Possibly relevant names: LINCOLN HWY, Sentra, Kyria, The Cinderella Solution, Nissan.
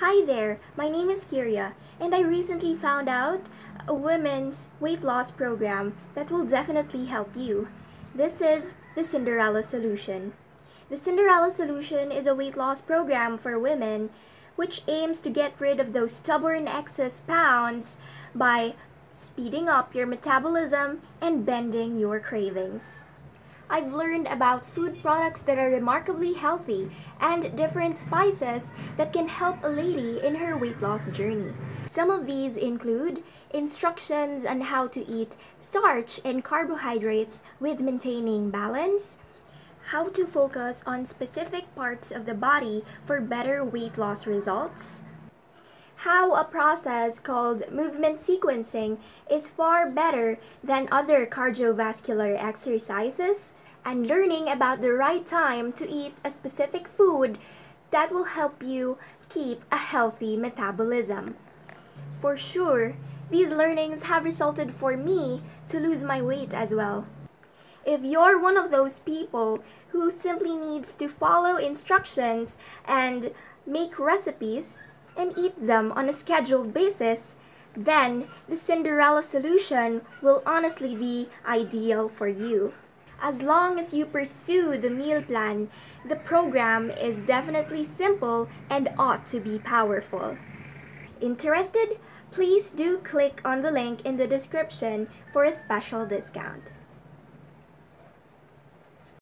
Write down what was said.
Hi there, my name is Kyria, and I recently found out a women's weight loss program that will definitely help you. This is The Cinderella Solution. The Cinderella Solution is a weight loss program for women which aims to get rid of those stubborn excess pounds by speeding up your metabolism and bending your cravings. I've learned about food products that are remarkably healthy and different spices that can help a lady in her weight loss journey. Some of these include instructions on how to eat starch and carbohydrates with maintaining balance, how to focus on specific parts of the body for better weight loss results, how a process called movement sequencing is far better than other cardiovascular exercises, and learning about the right time to eat a specific food that will help you keep a healthy metabolism. For sure, these learnings have resulted for me to lose my weight as well. If you're one of those people who simply needs to follow instructions and make recipes, and eat them on a scheduled basis, then the Cinderella Solution will honestly be ideal for you. As long as you pursue the meal plan, the program is definitely simple and ought to be powerful. Interested? Please do click on the link in the description for a special discount.